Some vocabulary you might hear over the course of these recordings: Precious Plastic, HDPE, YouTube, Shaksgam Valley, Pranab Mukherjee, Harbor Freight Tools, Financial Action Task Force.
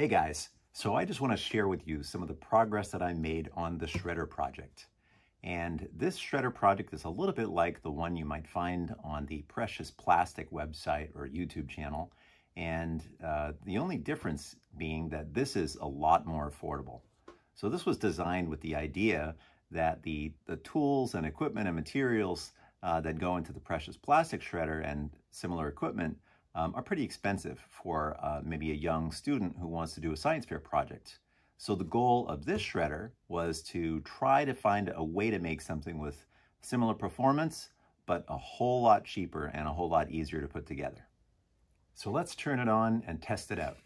Hey guys, so I just want to share with you some of the progress that I made on the shredder project. And this shredder project is a little bit like the one you might find on the Precious Plastic website or YouTube channel. And the only difference being that this is a lot more affordable. So this was designed with the idea that the tools and equipment and materials that go into the Precious Plastic shredder and similar equipment are pretty expensive for maybe a young student who wants to do a science fair project. So the goal of this shredder was to try to find a way to make something with similar performance, but a whole lot cheaper and a whole lot easier to put together. So let's turn it on and test it out.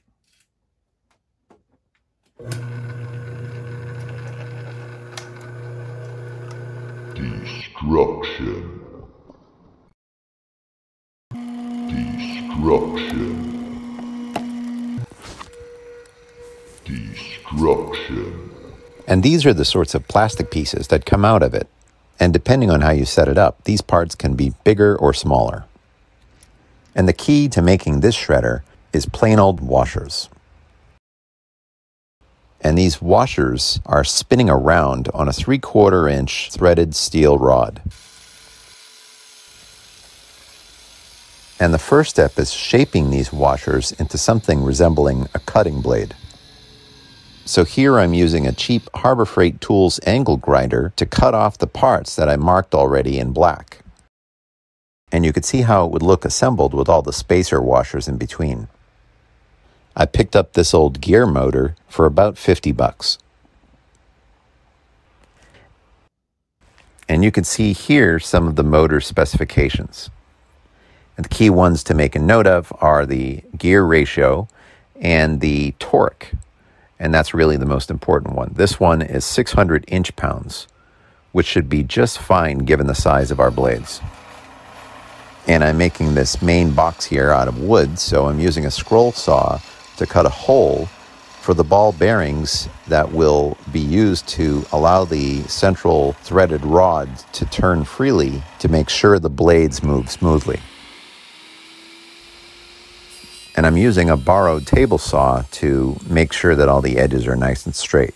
Destruction. Destruction. Destruction. And these are the sorts of plastic pieces that come out of it. And depending on how you set it up, these parts can be bigger or smaller. And the key to making this shredder is plain old washers. And these washers are spinning around on a 3/4 inch threaded steel rod. And the first step is shaping these washers into something resembling a cutting blade. So here I'm using a cheap Harbor Freight Tools angle grinder to cut off the parts that I marked already in black. And you could see how it would look assembled with all the spacer washers in between. I picked up this old gear motor for about 50 bucks. And you can see here some of the motor specifications. And the key ones to make a note of are the gear ratio and the torque. And that's really the most important one. This one is 600 inch-pounds, which should be just fine given the size of our blades. And I'm making this main box here out of wood, so I'm using a scroll saw to cut a hole for the ball bearings that will be used to allow the central threaded rod to turn freely to make sure the blades move smoothly. And I'm using a borrowed table saw to make sure that all the edges are nice and straight.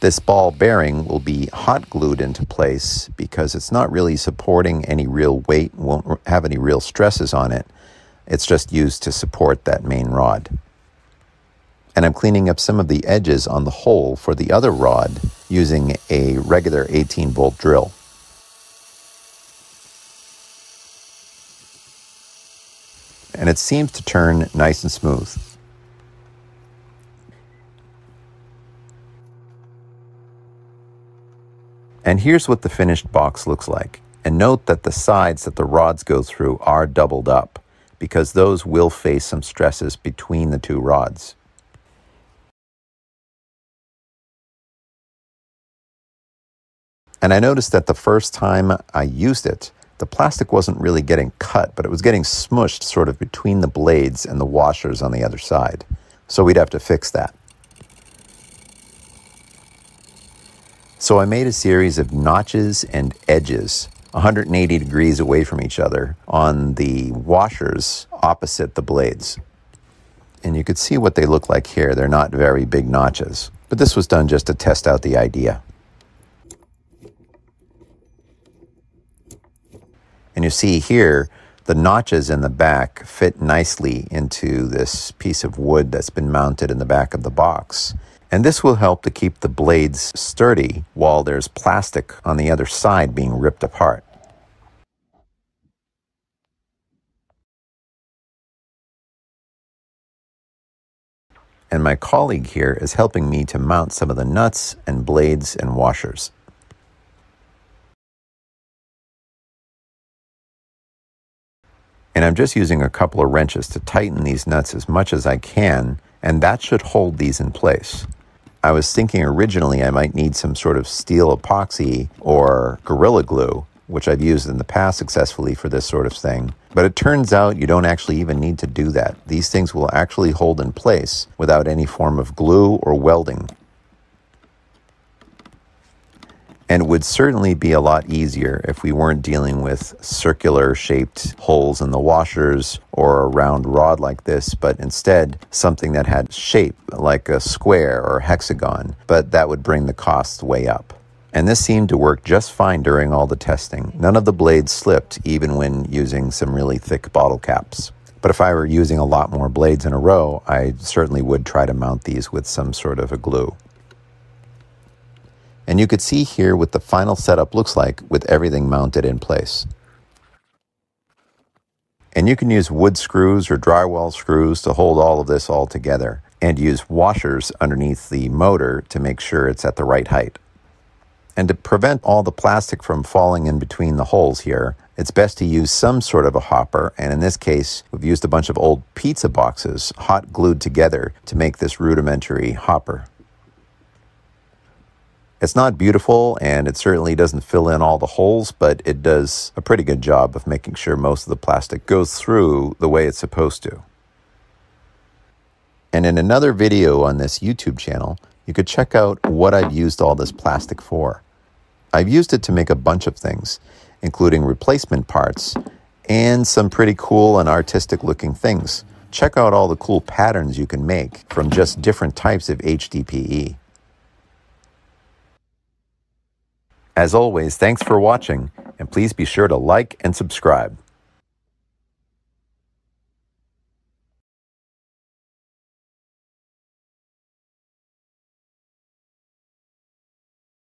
This ball bearing will be hot glued into place because it's not really supporting any real weight, won't have any real stresses on it. It's just used to support that main rod. And I'm cleaning up some of the edges on the hole for the other rod using a regular 18-volt drill. And it seems to turn nice and smooth. And here's what the finished box looks like. And note that the sides that the rods go through are doubled up because those will face some stresses between the two rods. And I noticed that the first time I used it, the plastic wasn't really getting cut, but it was getting smushed sort of between the blades and the washers on the other side. So we'd have to fix that. So I made a series of notches and edges, 180 degrees away from each other, on the washers opposite the blades. And you could see what they look like here. They're not very big notches, but this was done just to test out the idea. And you see here, the notches in the back fit nicely into this piece of wood that's been mounted in the back of the box. And this will help to keep the blades sturdy while there's plastic on the other side being ripped apart. And my colleague here is helping me to mount some of the nuts and blades and washers. And I'm just using a couple of wrenches to tighten these nuts as much as I can, and that should hold these in place. I was thinking originally I might need some sort of steel epoxy or Gorilla Glue, which I've used in the past successfully for this sort of thing. But it turns out you don't actually even need to do that. These things will actually hold in place without any form of glue or welding. and it would certainly be a lot easier if we weren't dealing with circular shaped holes in the washers or a round rod like this, but instead something that had shape like a square or a hexagon, but that would bring the cost way up. And this seemed to work just fine during all the testing. None of the blades slipped, even when using some really thick bottle caps. But if I were using a lot more blades in a row, I certainly would try to mount these with some sort of a glue. And you could see here what the final setup looks like with everything mounted in place. And you can use wood screws or drywall screws to hold all of this all together, and use washers underneath the motor to make sure it's at the right height. And to prevent all the plastic from falling in between the holes here, it's best to use some sort of a hopper, and in this case, we've used a bunch of old pizza boxes hot glued together to make this rudimentary hopper. It's not beautiful, and it certainly doesn't fill in all the holes, but it does a pretty good job of making sure most of the plastic goes through the way it's supposed to. And in another video on this YouTube channel, you could check out what I've used all this plastic for. I've used it to make a bunch of things, including replacement parts and some pretty cool and artistic looking things. Check out all the cool patterns you can make from just different types of HDPE. As always, thanks for watching, and please be sure to like and subscribe.